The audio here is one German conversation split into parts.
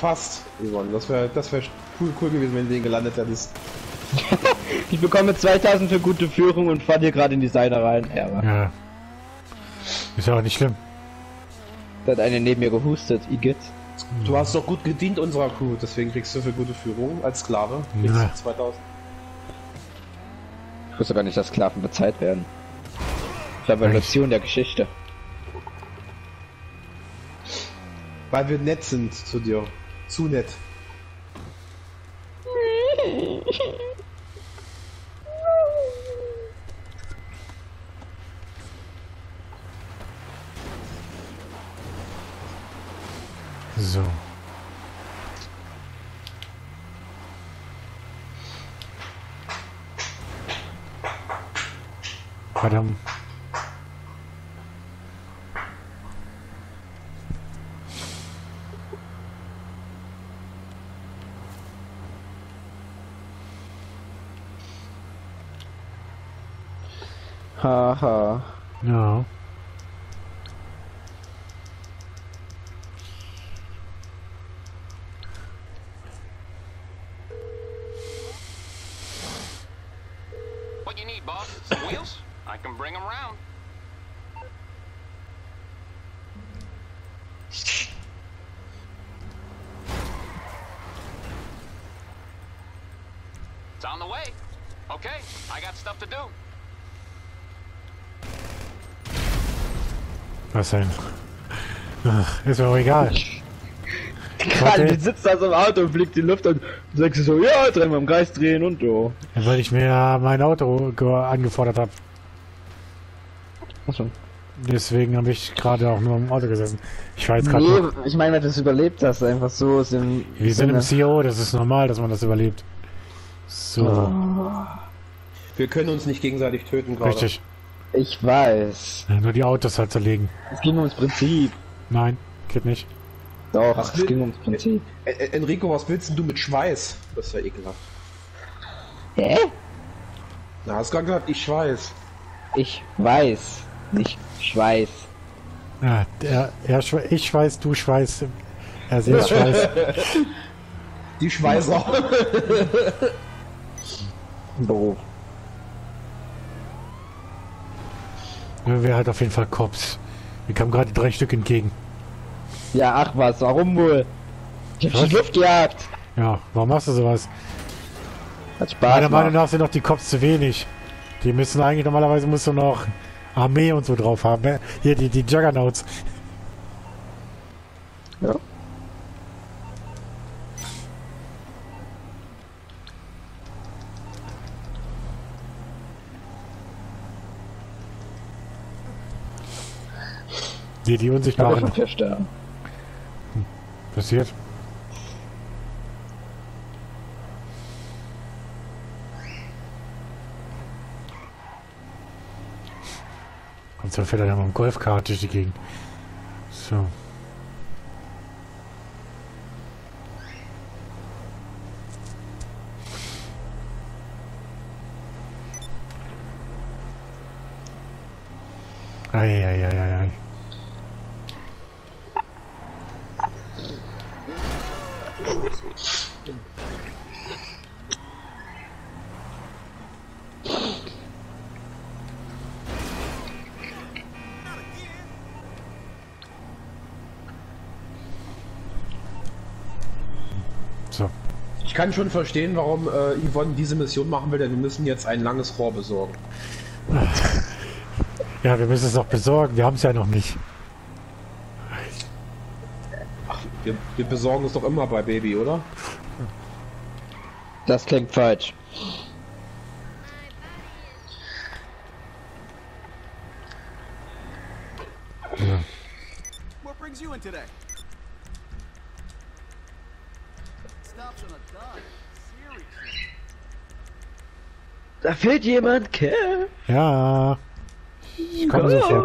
Fast, Yvonne. Das wär cool gewesen, wenn du den gelandet hättest. Ich bekomme 2000 für gute Führung und fahre hier gerade in die Seite rein. Ja. Ist aber nicht schlimm. Da hat eine neben mir gehustet, Igitt. Du hast doch gut gedient unserer Crew, deswegen kriegst du für gute Führung als Sklave. Ja. 2000. Ich wusste gar nicht, dass Sklaven bezahlt werden. Revolution der Geschichte. Weil wir nett sind zu dir. Zu nett. So. Verdammt. Haha. Ja. Was denn? Ach, ist mir auch egal. Du sitzt da so im Auto und fliegt die Luft und sagst so, ja, drehen wir im Kreis drehen und so. Ja, weil ich mir mein Auto angefordert habe. Achso. Deswegen habe ich gerade auch nur im Auto gesessen. Ich weiß gerade nicht. Ich meine, wenn du das überlebt hast, einfach so. Wir sind im CO, das ist normal, dass man das überlebt. So. Oh. Wir können uns nicht gegenseitig töten gerade. Richtig. Ich weiß. Ja, nur die Autos halt zerlegen. Es ging ums Prinzip. Nein, geht nicht. Doch, es ging ums Prinzip. Enrico, was willst denn du mit Schweiß? Das ist ja ekelhaft. Hä? Na, hast gerade gesagt, ich schweiß. Ich weiß. Nicht Schweiß. Ja, ich schweiß, du schweiß. Er selbst schweiß. Die Schweißer. Beruf. Wäre halt auf jeden Fall Cops. Mir kamen gerade 3 Stück entgegen. Ja, ach was, warum wohl? Ich hab die Luft gejagt. Ja, warum machst du sowas? Hat Spaß. Meiner Meinung nach sind doch die Cops zu wenig. Die müssen eigentlich, normalerweise musst du noch Armee und so drauf haben. Ne? Hier, die Juggernauts. Ja. Die unsichtbaren. Passiert. Und so fährt er dann mit dem Golfkart durch die Gegend. So. Eieieiei. Ich kann schon verstehen, warum Yvonne diese Mission machen will, denn wir müssen jetzt ein langes Rohr besorgen. Ja, wir müssen es noch besorgen, wir haben es ja noch nicht. Ach, wir besorgen es doch immer bei Baby, oder? Das klingt falsch. Ja. What brings you in today? Da fehlt jemand, Kev. Ja. Ich komme nicht her.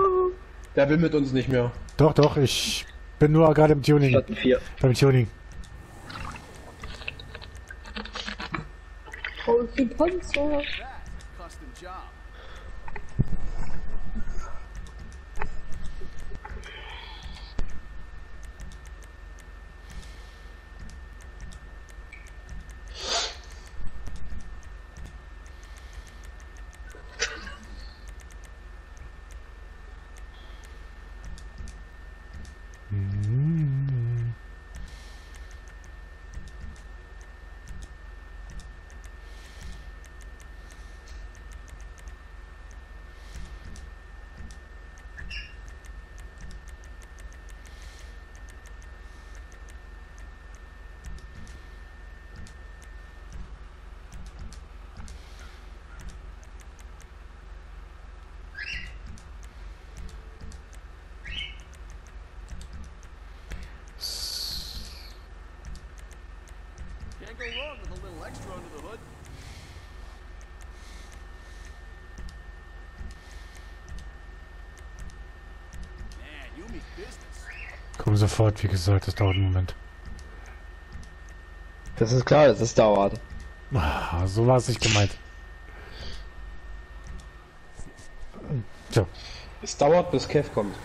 Der will mit uns nicht mehr. Doch, ich bin nur gerade im Tuning. Beim Tuning. Oh, die Panzer. Komm sofort, wie gesagt, das dauert einen Moment. Das ist klar, dass es dauert. Ah, so war es nicht gemeint. So. Es dauert, bis Kev kommt.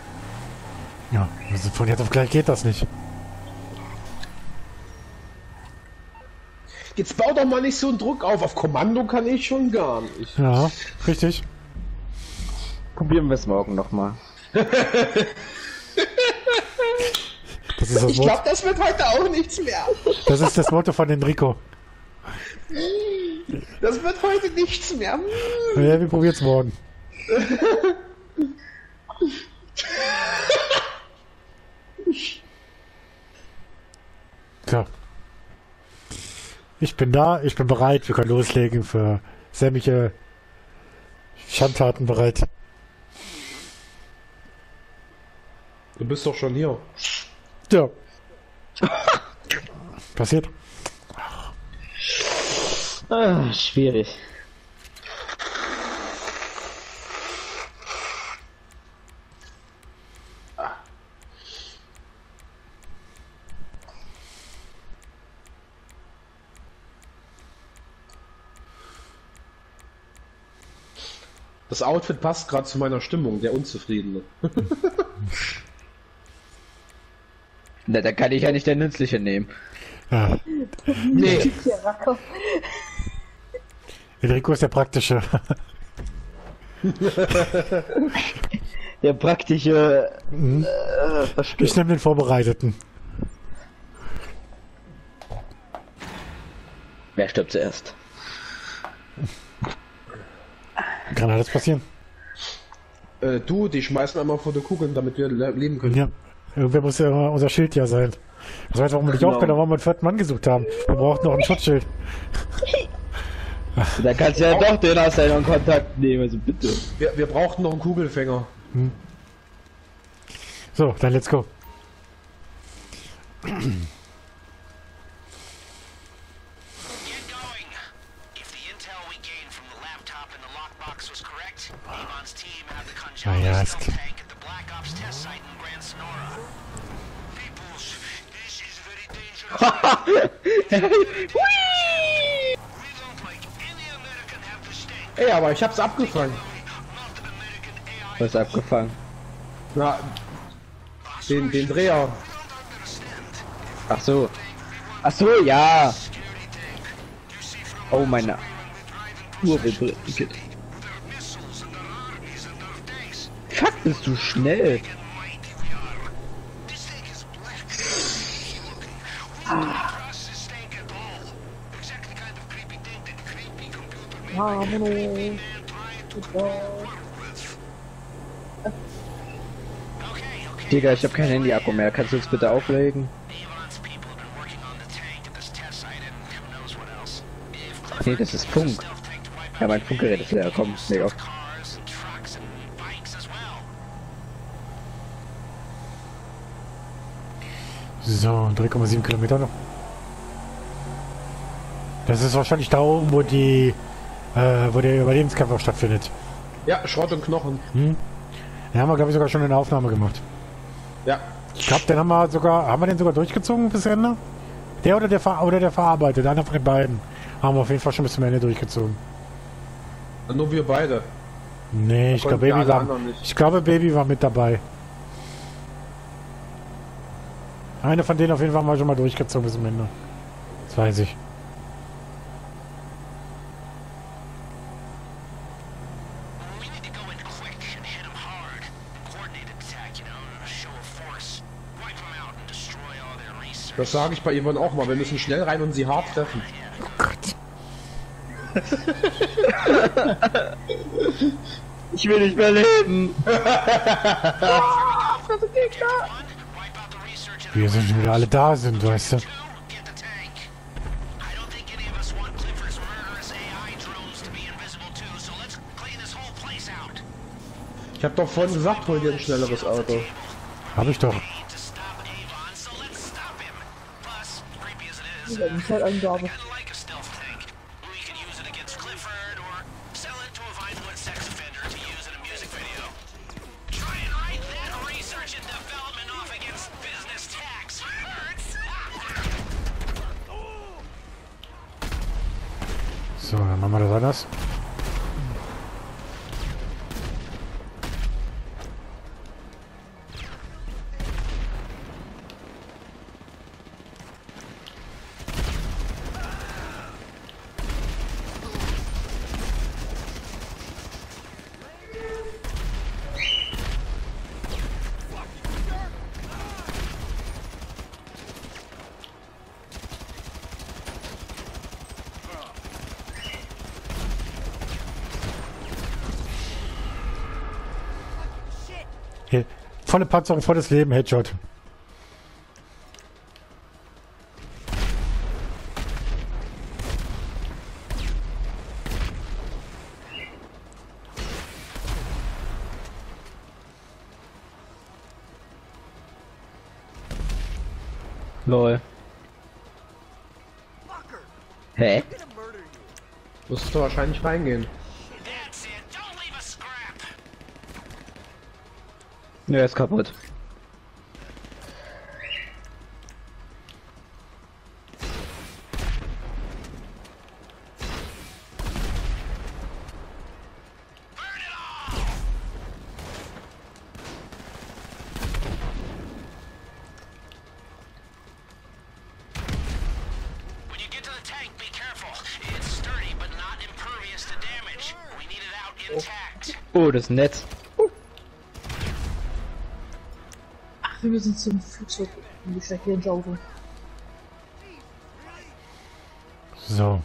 Ja, also von jetzt auf gleich geht das nicht. Jetzt bau doch mal nicht so einen Druck auf. Auf Kommando kann ich schon gar nicht. Ja, richtig. Probieren wir es morgen nochmal. Ich glaube, das wird heute auch nichts mehr. Das ist das Motto von Enrico. Das wird heute nichts mehr. Ja, wir probieren es morgen. So. Ich bin da, ich bin bereit, wir können loslegen, für sämtliche Schandtaten bereit. Du bist doch schon hier. Ja. Passiert. Ah, schwierig. Das Outfit passt gerade zu meiner Stimmung, der Unzufriedene. Na, da kann ich ja nicht der Nützliche nehmen. Ah. Nee. Enrico ist der Praktische. Der Praktische... Mhm. Ich nehme den Vorbereiteten. Wer stirbt zuerst? Kann alles passieren. Du, die schmeißen einmal vor die Kugeln, damit wir leben können. Ja. Irgendwer muss ja immer unser Schild ja sein. Das heißt, warum wir nicht aufgehört haben, warum wir einen vierten Mann gesucht haben. Wir brauchten noch ein Schutzschild. Da kannst du ja doch den aus deinem Kontakt nehmen, also bitte. Wir brauchten noch einen Kugelfänger. Hm. So, dann let's go. Ah ja, es geht. Ey, aber ich hab's abgefangen. Was ist abgefangen? Na, den Dreher. Ach so. Ach so, ja. Oh, meine Uhr wird. Fuck, bist du schnell. Digga, ich hab kein Handy-Akku mehr. Kannst du es bitte auflegen? Nee, das ist Funk. Ja, mein Funkgerät ist leer. Komm, leg auf. So, 3,7 Kilometer noch. Das ist wahrscheinlich da oben, wo die... wo der Überlebenskampf auch stattfindet. Ja, Schrott und Knochen. Hm. Den haben wir, glaube ich, sogar schon in der Aufnahme gemacht. Ja. Ich glaube, den haben wir sogar... Haben wir den sogar durchgezogen bis Ende? Der oder der verarbeitet? Einer von den beiden. Haben wir auf jeden Fall schon bis zum Ende durchgezogen. Und nur wir beide. Nee, ich glaube, Baby war mit dabei. Einer von denen auf jeden Fall haben wir schon mal durchgezogen bis zum Ende. Das weiß ich. Das sage ich bei Ivan auch mal, wir müssen schnell rein und sie hart treffen. Oh Gott. Ich will nicht mehr leben. Wir sind schon wieder alle da sind, weißt du. Ich hab doch vorhin gesagt, hol dir ein schnelleres Auto. Hab ich doch. Zeitangabe. So, dann machen wir das anders. Volle Panzerung, volles Leben, Headshot. Lol. Hä? Musst du wahrscheinlich reingehen. Nö, ist kaputt. Oh, das ist nett. Wir sind zum Flugzeug und ich steige hier ins Auto. So.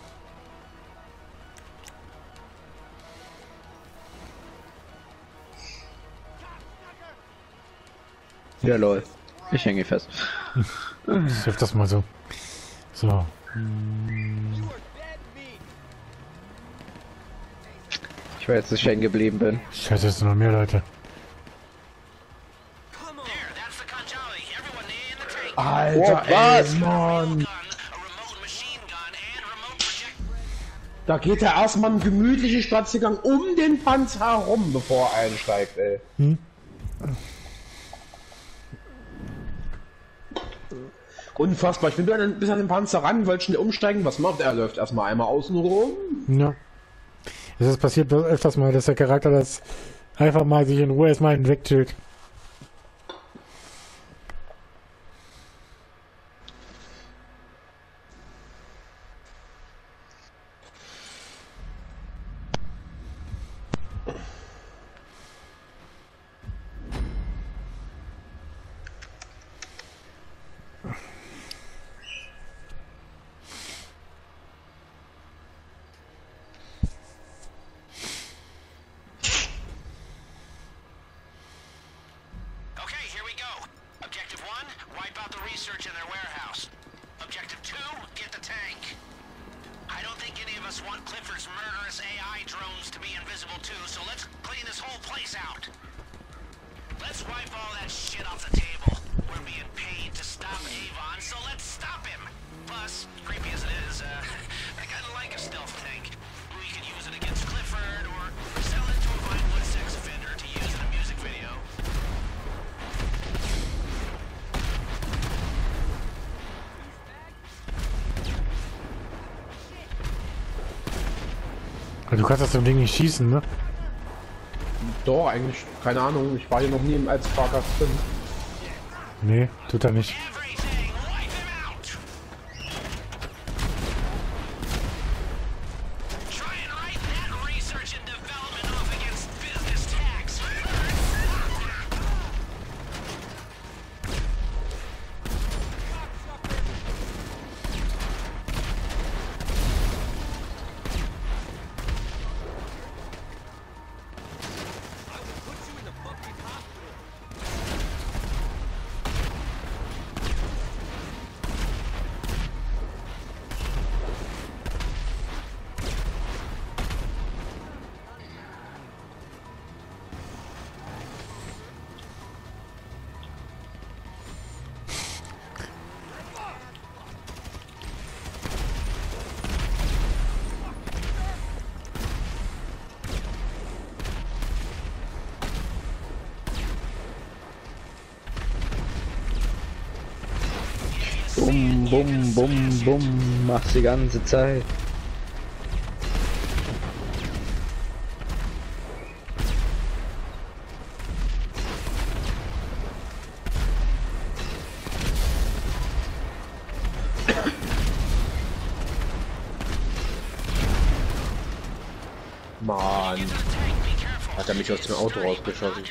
Ja, lol. Ich hänge fest. Ich hilf das mal so. So. Ich weiß, dass ich hängen geblieben bin. Scheiße, jetzt sind noch mehr Leute. Alter, was? Mann. Da geht der erstmal einen gemütlichen Spaziergang um den Panzer herum, bevor er einsteigt, ey. Hm? Unfassbar, ich bin bis an den Panzer ran, wollte schnell umsteigen, was macht er? Läuft erstmal einmal außen rum. Ja. Es ist passiert öfters mal, dass der Charakter das einfach mal sich in Ruhe erstmal hinwegchillt. Du kannst das so Ding nicht schießen, ne? Doch, eigentlich, keine Ahnung, ich war hier noch nie im als Fahrgast drin. Nee, tut er nicht. bum, bum, bum, machst die ganze Zeit. Mann, hat er mich aus dem Auto rausgeschossen.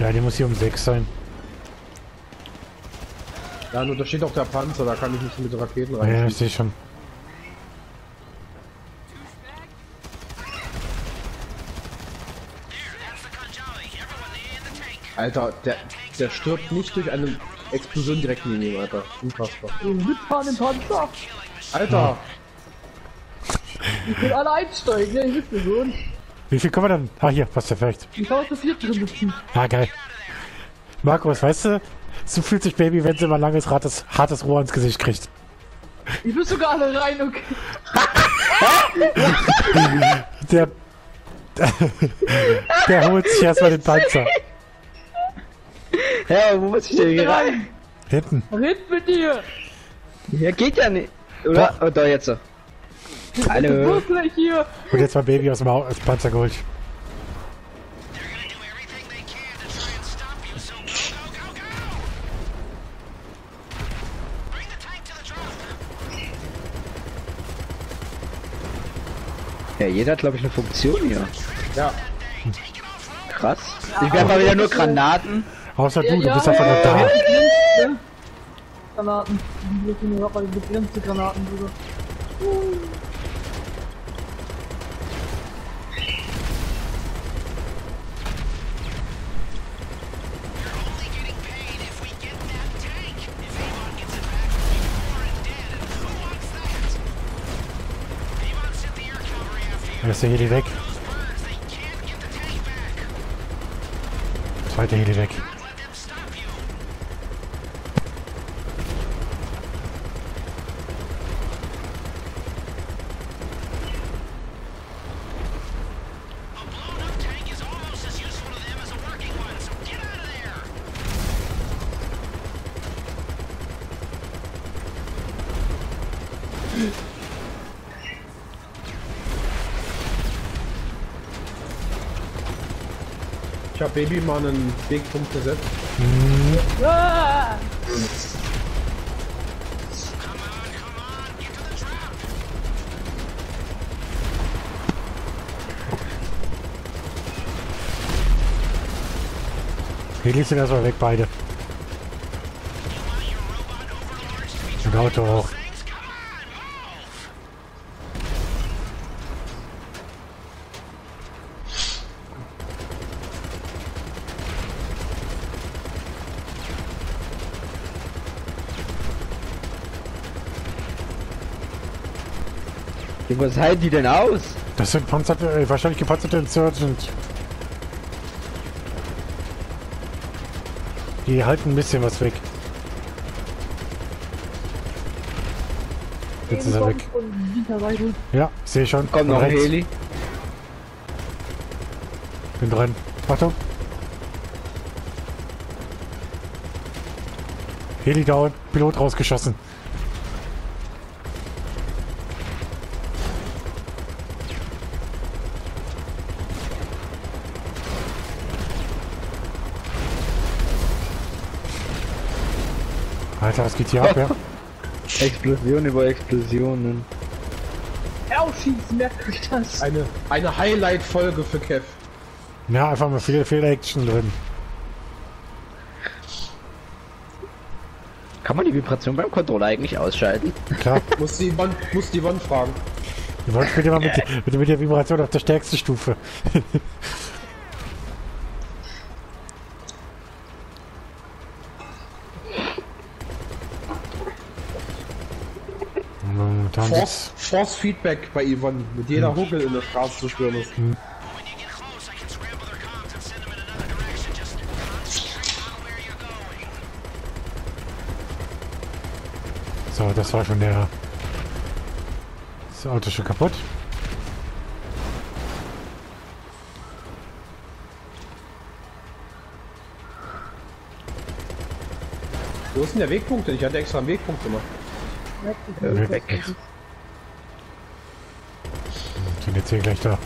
Ja, die muss hier um 6 sein. Ja, nur da steht auch der Panzer, da kann ich nicht mit Raketen rein. Ja, ich sehe schon. Alter, der stirbt nicht durch eine Explosion direkt neben ihm, Alter. Unfassbar. Mitfahren im Panzer! Alter! Ich will alle einsteigen, ja, ich will gesund. Wie viel kommen wir dann? Ah, hier, passt perfekt. Ich glaube, das hier drin ist. Ah, geil. Markus, weißt du, so fühlt sich Baby, wenn sie immer ein langes, hartes Rohr ins Gesicht kriegt. Ich will sogar alle rein, okay. Der holt sich erstmal den Panzer. Hä, hey, wo muss ich denn hier rein? Hinten. Hinten mit dir. Ja, geht ja nicht. Oder? Doch. Oh, da jetzt so. Hallo. Und jetzt war Baby aus dem Panzer geholt. Ja, jeder hat glaube ich eine Funktion hier. Ja. Krass. Ich werde mal wieder nur Granaten. Außer du, du bist einfach nur da. Granaten. Die begrenzte Granaten, Bruder. Ist der Heli weg? Zweiter Heli weg. Ich hab Baby mal einen Wegpunkt gesetzt. Mhm. Ah! Hier liegt sie erstmal weg, beide. Und Auto auch. Was halten die denn aus? Das sind panzerte, wahrscheinlich gepanzerte Insurgent. Die halten ein bisschen was weg. Jetzt ist er weg. Ja, sehe schon. Komm noch rechts. Heli. Bin dran. Achtung. Heli down. Pilot rausgeschossen. Alter, was geht hier ab, ja? Explosion über Explosionen. aufschießen, merkt euch das. Eine Highlight-Folge für Kev. Ja, einfach mal viel Action drin. Kann man die Vibration beim Controller eigentlich ausschalten? Klar. muss die Yvonne fragen. Yvonne spielt immer mit der Vibration auf der stärksten Stufe. Force Feedback bei Yvonne, mit jeder Huckel in der Straße zu spüren ist. So, das war schon der... Das Auto ist schon kaputt. Wo ist denn der Wegpunkt denn? Ich hatte extra einen Wegpunkt gemacht. Weg. Sind jetzt hier gleich da.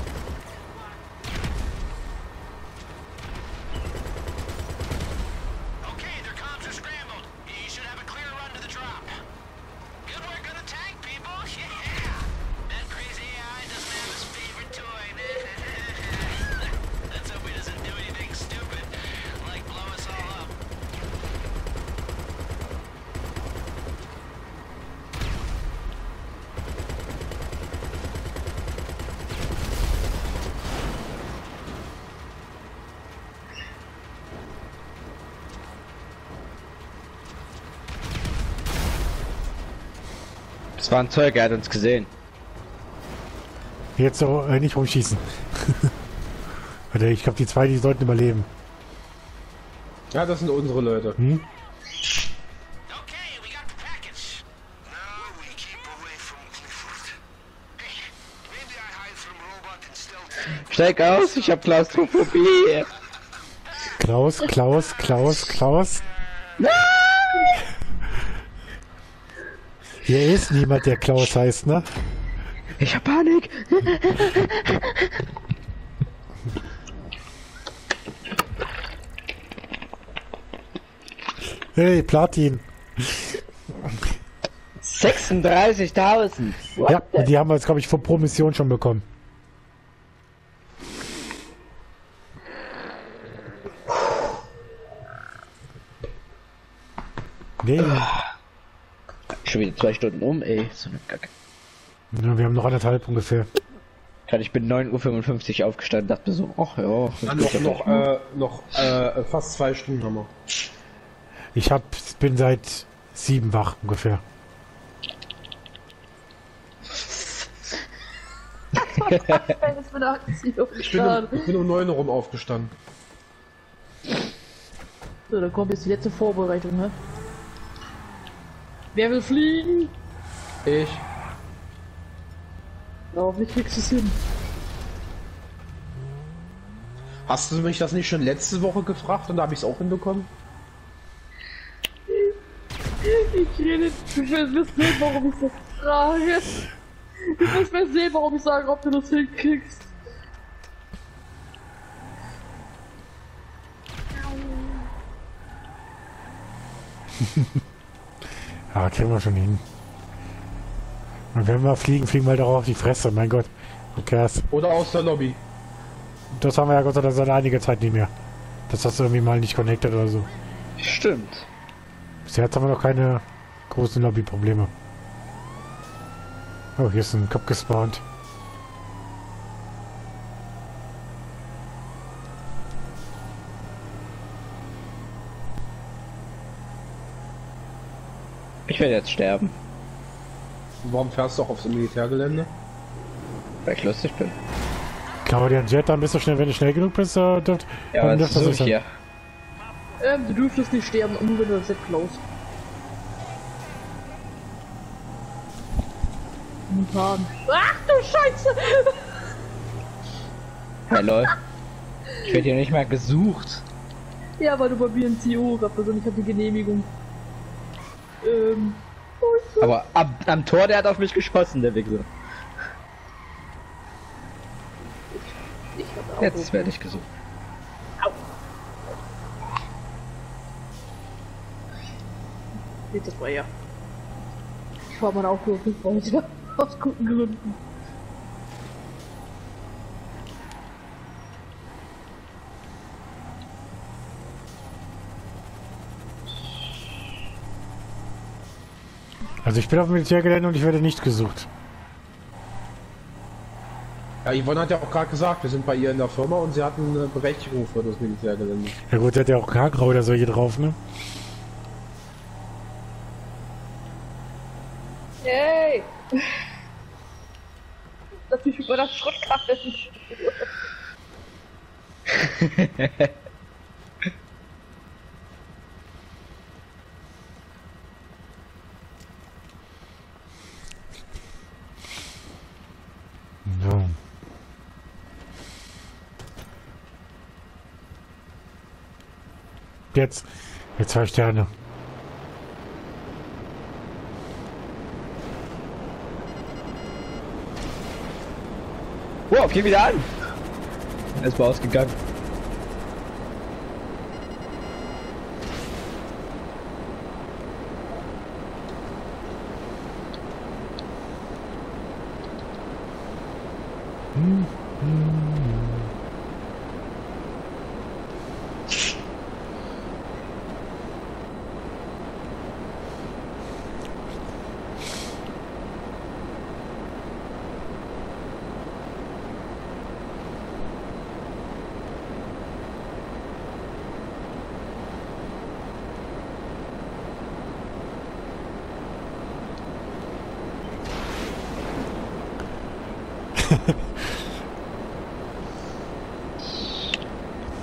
Das war ein Zeug, er hat uns gesehen. Jetzt so nicht rumschießen. Ich glaube, die zwei, die sollten überleben. Ja, das sind unsere Leute. Hm? Steig aus, ich hab Klaustrophobie. Klaus. Nein! Hier ist niemand, der Klaus heißt, ne? Ich hab Panik! Hey, Platin! 36.000! Ja, und die haben wir jetzt, glaube ich, vor Promission schon bekommen. Nee. Schon wieder 2 Stunden um, ey. So eine Kacke. Ja, wir haben noch 1,5 ungefähr. Ich bin 9:55 Uhr aufgestanden, dachte mir so, ach ja. Noch fast 2 Stunden haben wir. Ich bin seit 7 wach ungefähr. Ich bin um 9 rum aufgestanden. So, dann kommt jetzt die letzte Vorbereitung, ne? Wer will fliegen? Ich. Hoffentlich kriegst du es hin. Hast du mich das nicht schon letzte Woche gefragt und da habe ich es auch hinbekommen? Ich will sehen, warum ich das frage. Ich muss mal sehen, warum ich sage, ob du das hinkriegst. Ja, kriegen wir schon hin. Und wenn wir fliegen, fliegen wir halt auch auf die Fresse, mein Gott. Okay. Oder aus der Lobby. Das haben wir ja Gott sei Dank seit einiger Zeit nicht mehr. Das hast du irgendwie mal nicht connected oder so. Stimmt. Bis jetzt haben wir noch keine großen Lobby-Probleme. Oh, hier ist ein Kopf gespawnt. Ich werde jetzt sterben. Warum fährst du auch aufs Militärgelände? Weil ich lustig bin. Kann man dir einen Jet dann bist du schnell, wenn du schnell genug bist, ja, aber das versuche ich hier. Du dürftest nicht sterben, nur wenn du das Jet klaust. Ach du Scheiße! Hallo. Ich werde hier nicht mal gesucht. Ja, weil du bei mir ein CO gehabt hast und ich habe die Genehmigung. Aber am Tor, der hat auf mich geschossen, der Wichser. Jetzt werde ich gesucht. Au. Das war ja. Ich fahre mal auf, aus guten Gründen. Also ich bin auf dem Militärgelände und ich werde nicht gesucht. Ja, Yvonne hat ja auch gerade gesagt, wir sind bei ihr in der Firma und sie hat eine Berechtigung für das Militärgelände. Ja gut, sie hat ja auch K-Grau oder solche drauf, ne? Yay! Dass ich über das Schrottkasten. So. Jetzt 2 Sterne. Wow, geh wieder an! Er ist mal ausgegangen.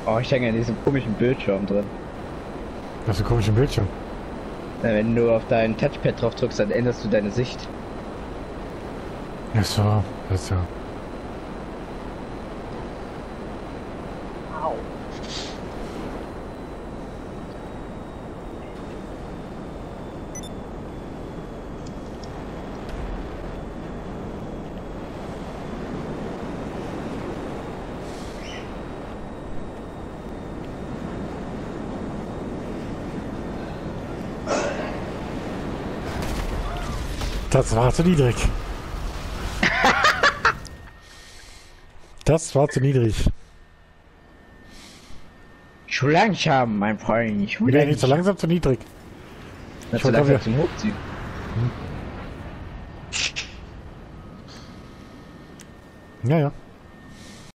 Oh, ich hänge in diesem komischen Bildschirm drin. Was für einen komischen Bildschirm? Na, wenn du auf dein Touchpad drauf drückst, dann änderst du deine Sicht. Ach so, das ja. Au. Das war zu niedrig. Das war zu niedrig. Zu langsam, mein Freund. Ich bin nicht zu langsam, zu niedrig. Ich wollte langsam zum Hochziehen. Hm. Ja, ja.